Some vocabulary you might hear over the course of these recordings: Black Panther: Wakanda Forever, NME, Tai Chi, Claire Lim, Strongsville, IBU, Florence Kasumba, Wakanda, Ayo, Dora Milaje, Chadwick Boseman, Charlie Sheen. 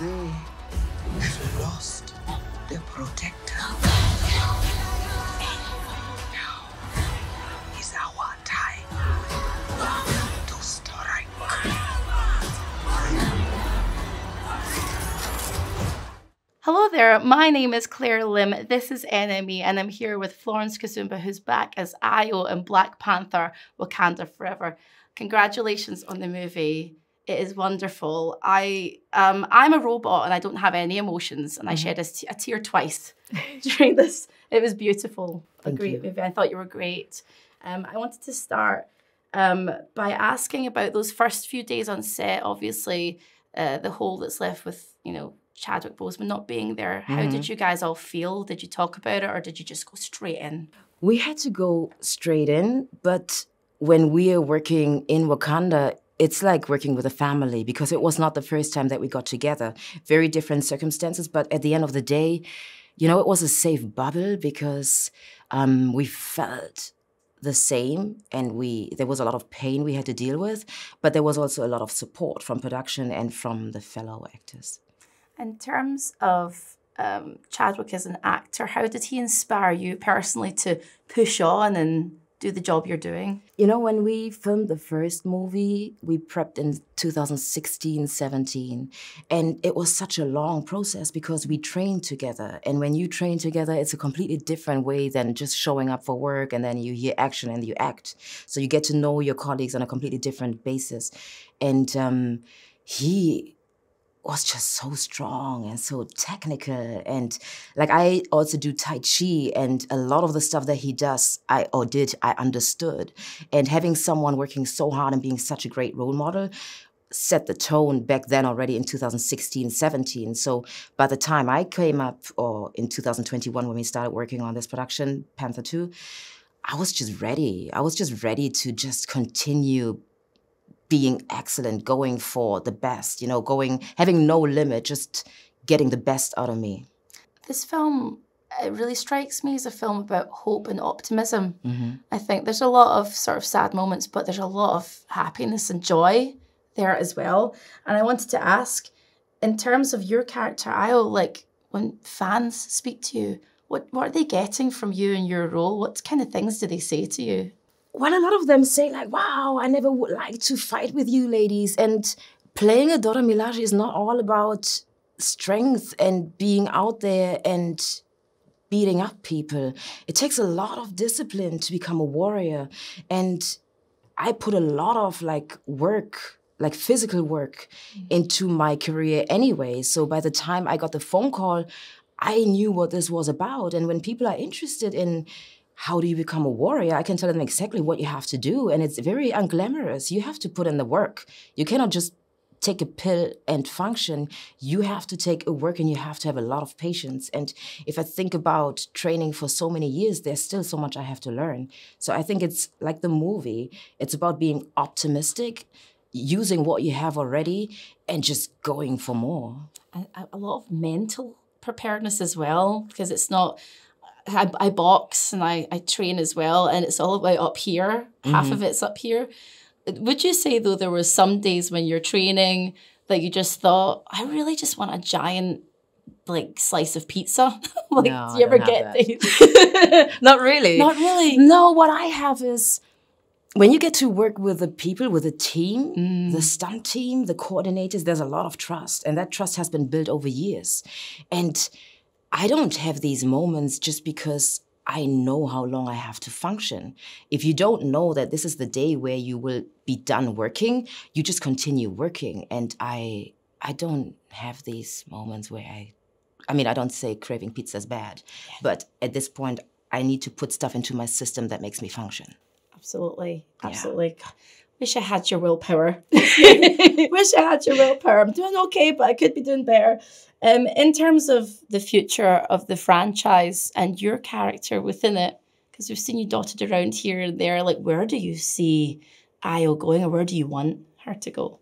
They have lost their protector. Now is our time to strike. Hello there, my name is Claire Lim, this is NME, and I'm here with Florence Kasumba, who's back as Ayo in Black Panther: Wakanda Forever. Congratulations on the movie. It is wonderful. I'm a robot and I don't have any emotions, and I shed a tear twice during this. It was beautiful. A great movie. I thought you were great. I wanted to start by asking about those first few days on set. Obviously, the hole that's left with, you know, Chadwick Boseman not being there. How did you guys all feel? Did you talk about it, or did you just go straight in? We had to go straight in, but when we are working in Wakanda, it's like working with a family, because it was not the first time that we got together. Very different circumstances, but at the end of the day, you know, it was a safe bubble because we felt the same, and there was a lot of pain we had to deal with, but there was also a lot of support from production and from the fellow actors. In terms of Chadwick as an actor, how did he inspire you personally to push on and do the job you're doing? You know, when we filmed the first movie, we prepped in 2016-17, and it was such a long process because we trained together. And when you train together, it's a completely different way than just showing up for work and then you hear action and you act. So you get to know your colleagues on a completely different basis. And he was just so strong and so technical, and like, I also do Tai Chi, and a lot of the stuff that he does, I understood. And having someone working so hard and being such a great role model set the tone back then already in 2016-17. So by the time I came up, or in 2021 when we started working on this production, Panther 2, I was just ready. I was just ready to just continue being excellent, going for the best, you know, having no limit, just getting the best out of me. This film, it really strikes me as a film about hope and optimism. I think there's a lot of sort of sad moments, but there's a lot of happiness and joy there as well. And I wanted to ask, in terms of your character, Ayo, like, when fans speak to you, what are they getting from you and your role? What kind of things do they say to you? Well, a lot of them say, like, wow, I never would like to fight with you ladies. And playing a Dora Milaje is not all about strength and being out there and beating up people. It takes a lot of discipline to become a warrior. And I put a lot of, like, work, like physical work, into my career anyway. So by the time I got the phone call, I knew what this was about. And when people are interested in how do you become a warrior, I can tell them exactly what you have to do. And it's very unglamorous. You have to put in the work. You cannot just take a pill and function. You have to take a work, and you have to have a lot of patience. And if I think about training for so many years, there's still so much I have to learn. So I think it's like the movie. It's about being optimistic, using what you have already, and just going for more. A lot of mental preparedness as well, because it's not... I box and I train as well, and it's all about up here. Half of it's up here. Would you say, though, there were some days when you're training that you just thought, I really just want a giant, like, slice of pizza? Like, no, do you ever get these? Not really. Not really. No, what I have is, when you get to work with the people, with the team, the stunt team, the coordinators, there's a lot of trust. And that trust has been built over years. And I don't have these moments just because I know how long I have to function. If you don't know that this is the day where you will be done working, you just continue working. And I don't have these moments where I mean, I don't say craving pizza is bad, but at this point, I need to put stuff into my system that makes me function. Absolutely, absolutely. Yeah. Wish I had your willpower. Wish I had your willpower. I'm doing okay, but I could be doing better. In terms of the future of the franchise and your character within it, because we've seen you dotted around here and there, like, where do you see Ayo going, or where do you want her to go?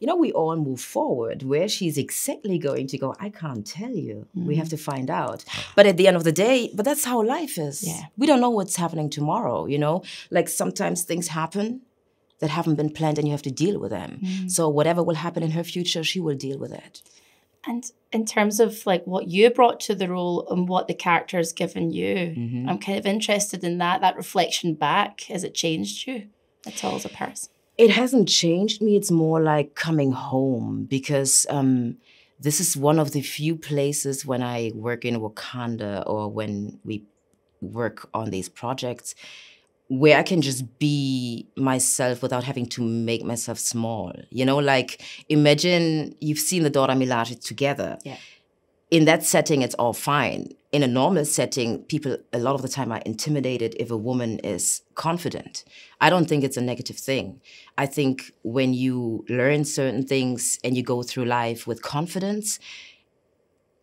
You know, we all move forward. Where she's exactly going to go, I can't tell you. We have to find out. But at the end of the day, but that's how life is. Yeah. We don't know what's happening tomorrow, you know? Like, sometimes things happen that haven't been planned, and you have to deal with them. So whatever will happen in her future, she will deal with it. And in terms of like what you brought to the role and what the character has given you, mm-hmm. I'm kind of interested in that reflection back. Has it changed you at all as a person? It hasn't changed me. It's more like coming home, because this is one of the few places when I work in Wakanda or when we work on these projects where I can just be myself without having to make myself small. You know, like imagine you've seen the Dora Milaje together. Yeah. In that setting, it's all fine. In a normal setting, people a lot of the time are intimidated if a woman is confident. I don't think it's a negative thing. I think when you learn certain things and you go through life with confidence,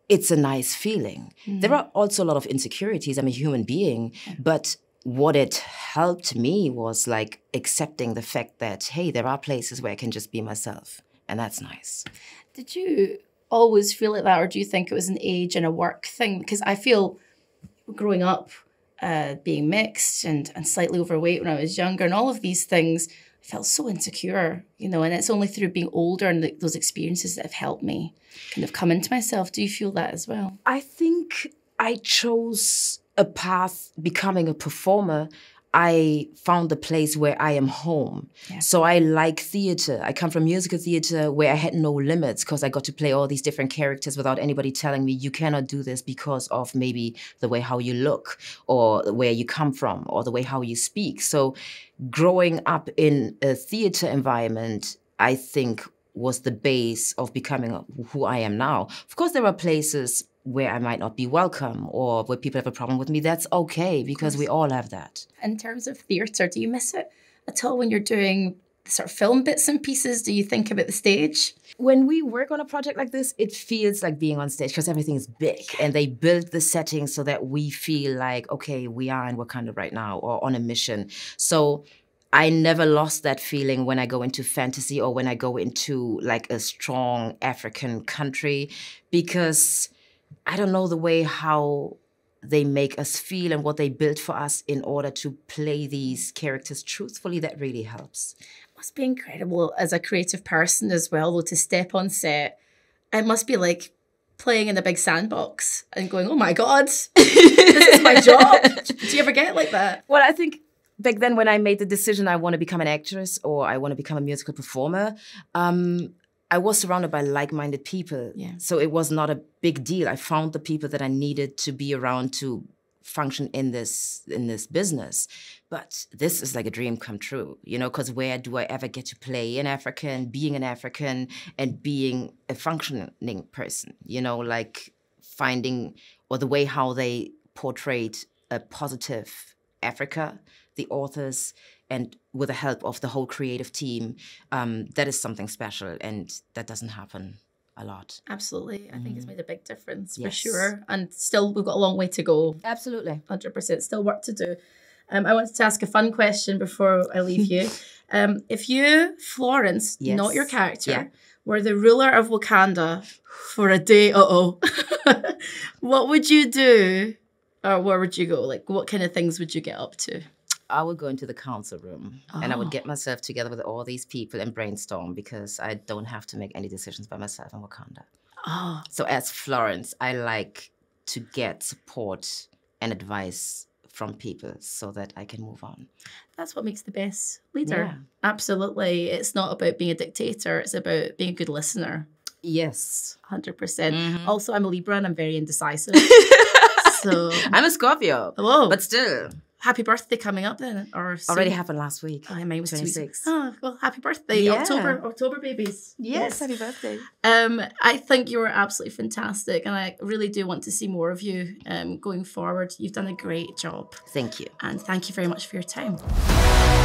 it's a nice feeling. Mm. There are also a lot of insecurities. I'm a human being, yeah. But what it helped me was like accepting the fact that, hey, there are places where I can just be myself. And that's nice. Did you always feel like that? Or do you think it was an age and a work thing? Because I feel growing up, being mixed and slightly overweight when I was younger and all of these things, I felt so insecure, you know, and it's only through being older and those experiences that have helped me kind of come into myself. Do you feel that as well? I think I chose a path, becoming a performer. I found a place where I am home. Yeah. So I like theater. I come from musical theater where I had no limits because I got to play all these different characters without anybody telling me you cannot do this because of maybe the way how you look or where you come from or the way how you speak. So growing up in a theater environment, I think was the base of becoming who I am now. Of course, there are places where I might not be welcome or where people have a problem with me. That's okay, because we all have that. In terms of theatre, do you miss it at all when you're doing sort of film bits and pieces? Do you think about the stage? When we work on a project like this, it feels like being on stage because everything is big and they build the setting so that we feel like, okay, we are in Wakanda right now or on a mission. So I never lost that feeling when I go into fantasy or when I go into like a strong African country, because I don't know the way how they make us feel and what they build for us in order to play these characters truthfully. That really helps. It must be incredible as a creative person as well, though, to step on set. It must be like playing in a big sandbox and going, oh my God, this is my job. Do you ever get like that? Well, I think back then when I made the decision I want to become an actress or I want to become a musical performer, I was surrounded by like-minded people. Yeah. So it was not a big deal. I found the people that I needed to be around to function in this business. But this is like a dream come true, you know, because where do I ever get to play an African, being an African and being a functioning person, you know, like finding or the way how they portrayed a positive Africa, the authors, and with the help of the whole creative team, that is something special, and that doesn't happen a lot. Absolutely. I think it's made a big difference, yes, for sure. And still, we've got a long way to go. Absolutely. 100%. Still work to do. I wanted to ask a fun question before I leave you. If you, Florence, yes, not your character, yeah, were the ruler of Wakanda for a day, what would you do? Or where would you go? Like, what kind of things would you get up to? I would go into the council room and I would get myself together with all these people and brainstorm, because I don't have to make any decisions by myself in Wakanda. Oh. So as Florence, I like to get support and advice from people so that I can move on. That's what makes the best leader. Yeah. Absolutely. It's not about being a dictator. It's about being a good listener. Yes. 100%. Mm-hmm. Also, I'm a Libra and I'm very indecisive. So I'm a Scorpio. Whoa. But still. Happy birthday coming up then, or soon. Already happened last week. Oh, mine was 26. Oh well, happy birthday, yeah. October babies. Yes, happy birthday. I think you were absolutely fantastic, and I really do want to see more of you going forward. You've done a great job. Thank you, and thank you very much for your time.